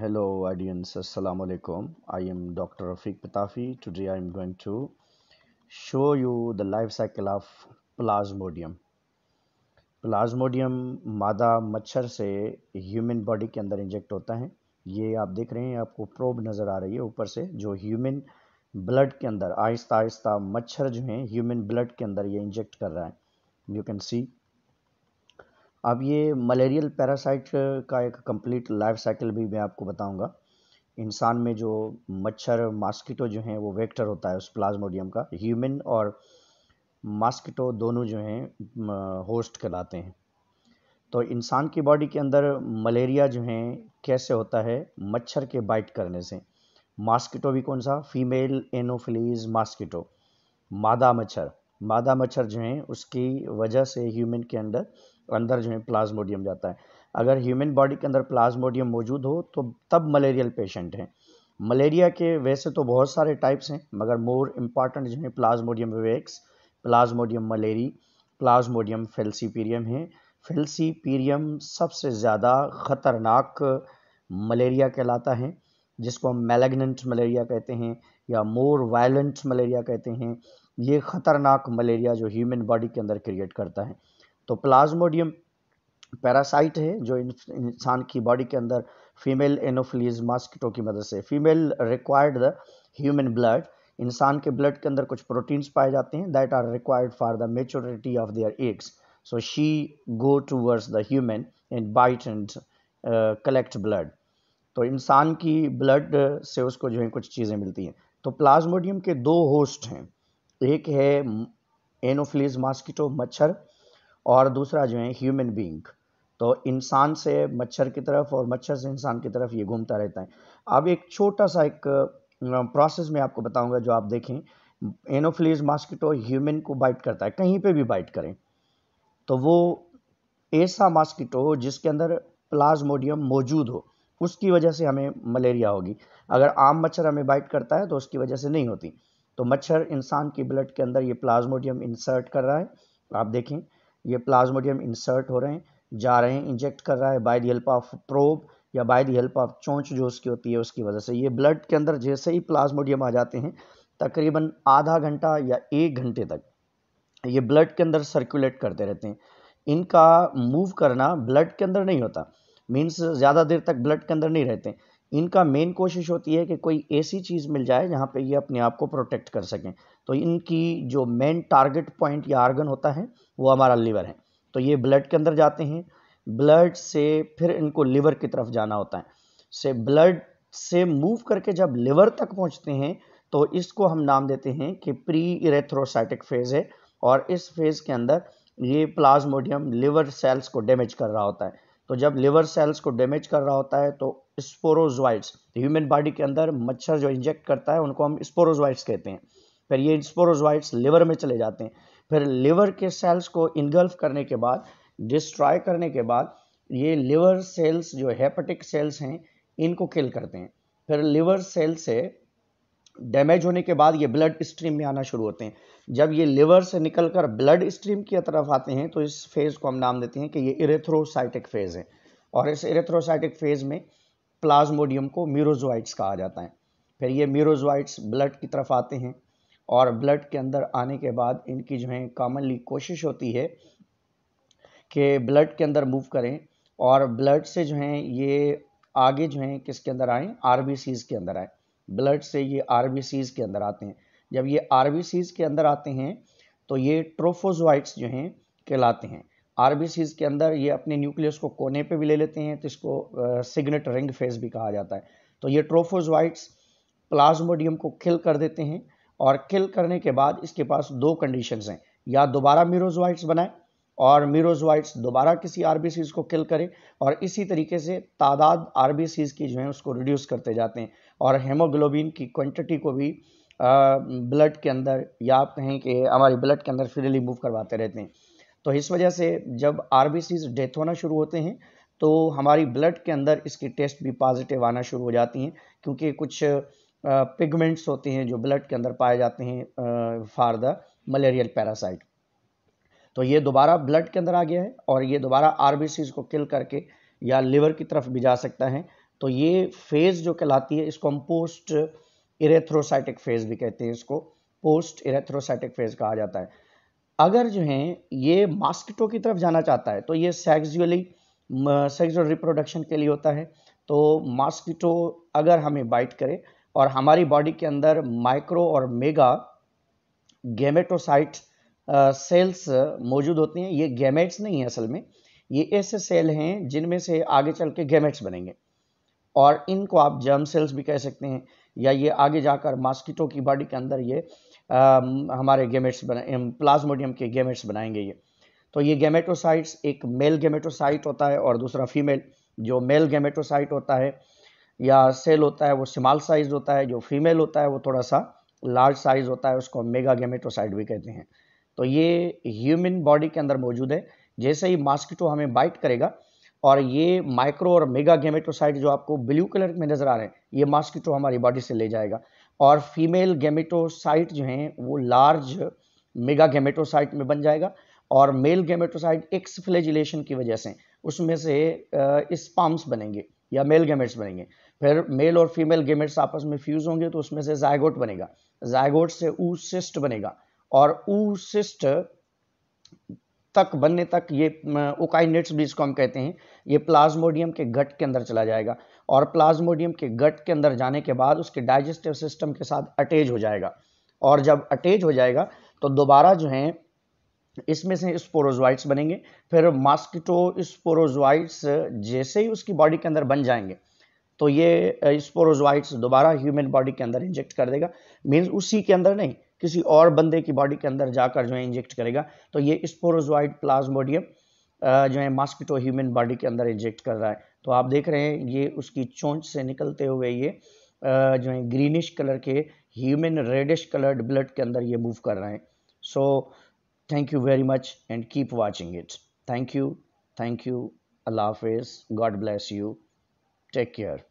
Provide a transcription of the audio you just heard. Hello audience, assalamu alaikum. I am Dr. Rafique Pitafi. Today I am going to show you the life cycle of Plasmodium. Plasmodium मादा मच्छर से human body के अंदर inject होता है. ये आप देख रहे हैं, आपको प्रोब नज़र आ रही है ऊपर से, जो ह्यूमन ब्लड के अंदर आहिस्ता आहिस्ता मच्छर जो हैं ह्यूमन ब्लड के अंदर ये इंजेक्ट कर रहा है. You can see. अब ये मलेरियल पैरासाइट का एक कंप्लीट लाइफ साइकिल भी मैं आपको बताऊंगा. इंसान में जो मच्छर मॉस्किटो जो हैं वो वेक्टर होता है उस प्लाज्मोडियम का. ह्यूमन और मॉस्किटो दोनों जो हैं होस्ट कहलाते हैं. तो इंसान की बॉडी के अंदर मलेरिया जो हैं कैसे होता है, मच्छर के बाइट करने से. मॉस्किटो भी कौन सा, फीमेल एनोफिलीज मॉस्किटो, मादा मच्छर. मादा मच्छर जो हैं उसकी वजह से ह्यूमन के अंदर जो है प्लाज्मोडियम जाता है. अगर ह्यूमन बॉडी के अंदर प्लाज्मोडियम मौजूद हो तो तब मलेरियल पेशेंट हैं. मलेरिया के वैसे तो बहुत सारे टाइप्स हैं, मगर मोर इम्पॉर्टेंट जो है plasmodium vivax, plasmodium malariae, plasmodium falciparum है. फैल्सीपेरियम सबसे ज़्यादा ख़तरनाक मलेरिया कहलाता है, जिसको हम मैलिग्नेंट मलेरिया कहते हैं या मोर वायलेंट मलेरिया कहते हैं. ये ख़तरनाक मलेरिया जो ह्यूमन बॉडी के अंदर क्रिएट करता है. तो प्लाज्मोडियम पैरासाइट है जो इंसान की बॉडी के अंदर फीमेल एनोफिलीज मॉस्किटो की मदद से. Female required the human blood. इंसान के ब्लड के अंदर कुछ प्रोटीन्स पाए जाते हैं that are required for the maturity of their eggs. So she go towards the human and bite and collect blood. तो इंसान की ब्लड से उसको जो है कुछ चीज़ें मिलती हैं. तो प्लाज्मोडियम के दो होस्ट हैं, एक है एनोफिलीज मॉस्किटो मच्छर और दूसरा जो है ह्यूमन बीइंग. तो इंसान से मच्छर की तरफ और मच्छर से इंसान की तरफ ये घूमता रहता है. अब एक छोटा सा एक प्रोसेस में आपको बताऊंगा जो आप देखें. एनोफिलीज मॉस्किटो ह्यूमन को बाइट करता है, कहीं पे भी बाइट करें तो वो ऐसा मॉस्किटो जिसके अंदर प्लाज्मोडियम मौजूद हो, उसकी वजह से हमें मलेरिया होगी. अगर आम मच्छर हमें बाइट करता है तो उसकी वजह से नहीं होती. तो मच्छर इंसान की ब्लड के अंदर ये प्लाज्मोडियम इंसर्ट कर रहा है. आप देखें ये प्लाज्मोडियम इंसर्ट हो रहे हैं, जा रहे हैं, इंजेक्ट कर रहा है by the help of probe या बाय द हेल्प ऑफ चोंच जो उसकी होती है. उसकी वजह से ये ब्लड के अंदर जैसे ही प्लाज्मोडियम आ जाते हैं, तकरीबन आधा घंटा या एक घंटे तक ये ब्लड के अंदर सर्कुलेट करते रहते हैं. इनका मूव करना ब्लड के अंदर नहीं होता, मीन्स ज़्यादा देर तक ब्लड के अंदर नहीं रहते. इनका मेन कोशिश होती है कि कोई ऐसी चीज़ मिल जाए जहाँ पे ये अपने आप को प्रोटेक्ट कर सकें. तो इनकी जो मेन टारगेट पॉइंट या आर्गन होता है वो हमारा लीवर है. तो ये ब्लड के अंदर जाते हैं, ब्लड से फिर इनको लीवर की तरफ जाना होता है. से ब्लड से मूव करके जब लीवर तक पहुँचते हैं तो इसको हम नाम देते हैं कि प्री-एरिथ्रोसाइटिक फेज़ है. और इस फेज़ के अंदर ये प्लाज्मोडियम लिवर सेल्स को डैमेज कर रहा होता है. तो जब लिवर सेल्स को डैमेज कर रहा होता है तो स्पोरोजोइट्स, ह्यूमन बॉडी के अंदर मच्छर जो इंजेक्ट करता है उनको हम स्पोरोजोइट्स कहते हैं. फिर ये स्पोरोजोइट्स लिवर में चले जाते हैं. फिर लिवर के सेल्स को इनगल्फ करने के बाद, डिस्ट्रॉय करने के बाद, ये लिवर सेल्स जो हेपेटिक सेल्स हैं इनको किल करते हैं. फिर लिवर सेल से डैमेज होने के बाद ये ब्लड स्ट्रीम में आना शुरू होते हैं. जब ये लिवर से निकलकर ब्लड स्ट्रीम की तरफ आते हैं तो इस फेज़ को हम नाम देते हैं कि ये एरिथ्रोसाइटिक फेज़ है. और इस एरिथ्रोसाइटिक फेज़ में प्लाज्मोडियम को मेरोजोइट्स कहा जाता है. फिर ये मेरोजोइट्स ब्लड की तरफ आते हैं और ब्लड के अंदर आने के बाद इनकी जो है कॉमनली कोशिश होती है कि ब्लड के अंदर मूव करें और ब्लड से जो हैं ये आगे जो हैं किसके अंदर आएँ, आरबीसीज़ के अंदर आएँ. ब्लड से ये आरबीसीज़ के अंदर आते हैं. जब ये आरबीसीज़ के अंदर आते हैं तो ये ट्रोफोजोइट्स जो हैं कहलाते हैं. आरबीसीज़ के अंदर ये अपने न्यूक्लियस को कोने पे भी ले लेते हैं, तो इसको सिग्नेट रिंग फेज़ भी कहा जाता है. तो ये ट्रोफोजोइट्स प्लाज्मोडियम को किल कर देते हैं और किल करने के बाद इसके पास दो कंडीशंस हैं, या दोबारा मेरोजोइट्स बनाए और मेरोजोइट्स दोबारा किसी आरबीसीज़ को किल करें. और इसी तरीके से तादाद आरबीसीज़ की जो है उसको रिड्यूस करते जाते हैं और हेमोग्लोबिन की क्वांटिटी को भी ब्लड के अंदर, या आप कहें कि हमारी ब्लड के अंदर फ्रीली मूव करवाते रहते हैं. तो इस वजह से जब आरबीसीज़ डेथ होना शुरू होते हैं तो हमारी ब्लड के अंदर इसकी टेस्ट भी पॉजिटिव आना शुरू हो जाती हैं, क्योंकि कुछ पिगमेंट्स होते हैं जो ब्लड के अंदर पाए जाते हैं फॉर द मलेरियल पैरासाइट. तो ये दोबारा ब्लड के अंदर आ गया है और ये दोबारा आरबीसीज़ को किल करके या लिवर की तरफ भी जा सकता है. तो ये फेज़ जो कहलाती है इसको हम पोस्ट इरेथ्रोसाइटिक फेज़ भी कहते हैं, इसको पोस्ट इरेथ्रोसाइटिक फेज़ कहा जाता है। अगर जो है ये मास्किटो की तरफ जाना चाहता है तो ये सेक्सुअल रिप्रोडक्शन के लिए होता है। तो मास्किटो अगर हमें बाइट करे और हमारी बॉडी के अंदर माइक्रो और मेगा गैमेटोसाइट सेल्स मौजूद होती हैं, ये गैमेट्स नहीं है असल में, ये ऐसे सेल हैं जिनमें से आगे चल के गैमेट्स बनेंगे और इनको आप जर्म सेल्स भी कह सकते हैं, या ये आगे जाकर मास्किटो की बॉडी के अंदर ये हमारे गैमेट्स बने, प्लाज्मोडियम के गैमेट्स बनाएंगे ये। तो ये गैमेटोसाइट्स, एक मेल गैमेटोसाइट होता है और दूसरा फीमेल। जो मेल गैमेटोसाइट होता है या सेल होता है वो स्मॉल साइज होता है, जो फीमेल होता है वो थोड़ा सा लार्ज साइज होता है, उसको मेगा गैमेटोसाइट भी कहते हैं। तो ये ह्यूमन बॉडी के अंदर मौजूद है। जैसे ही मास्किटो हमें बाइट करेगा और ये माइक्रो और मेगा गैमेटोसाइट जो आपको ब्लू कलर में नज़र आ रहे हैं, ये मास्किटो हमारी बॉडी से ले जाएगा और फीमेल गैमेटोसाइट जो हैं वो लार्ज मेगा गैमेटोसाइट में बन जाएगा और मेल गैमेटोसाइट एक्सफ्लैजिलेशन की वजह से उसमें से स्पर्म्स बनेंगे या मेल गैमेट्स बनेंगे। फिर मेल और फीमेल गैमेट्स आपस में फ्यूज होंगे तो उसमें से जायगोट बनेगा, जायगोट से ऊसिस्ट बनेगा और ऊसिस्ट तक बनने तक ये ओकाइनेट्स भी, इसको हम कहते हैं, ये प्लाज्मोडियम के गट के अंदर चला जाएगा और प्लाज्मोडियम के गट के अंदर जाने के बाद उसके डाइजेस्टिव सिस्टम के साथ अटैच हो जाएगा और जब अटैच हो जाएगा तो दोबारा जो है इसमें से स्पोरोजोइट्स बनेंगे। फिर मास्किटो स्पोरोजोइट्स जैसे ही उसकी बॉडी के अंदर बन जाएंगे तो ये स्पोरोजोइट्स दोबारा ह्यूमन बॉडी के अंदर इंजेक्ट कर देगा, मीन्स उसी के अंदर नहीं, किसी और बंदे की बॉडी के अंदर जाकर जो है इंजेक्ट करेगा। तो ये स्पोरोजोइट प्लाज्मोडियम जो है मास्किटो ह्यूमन बॉडी के अंदर इंजेक्ट कर रहा है। तो आप देख रहे हैं ये उसकी चोंच से निकलते हुए ये जो है ग्रीनिश कलर के ह्यूमन रेडिश कलर्ड ब्लड के अंदर ये मूव कर रहे हैं। सो thank you very much and keep watching it. Thank you. Thank you. Allah Hafiz. God bless you. Take care.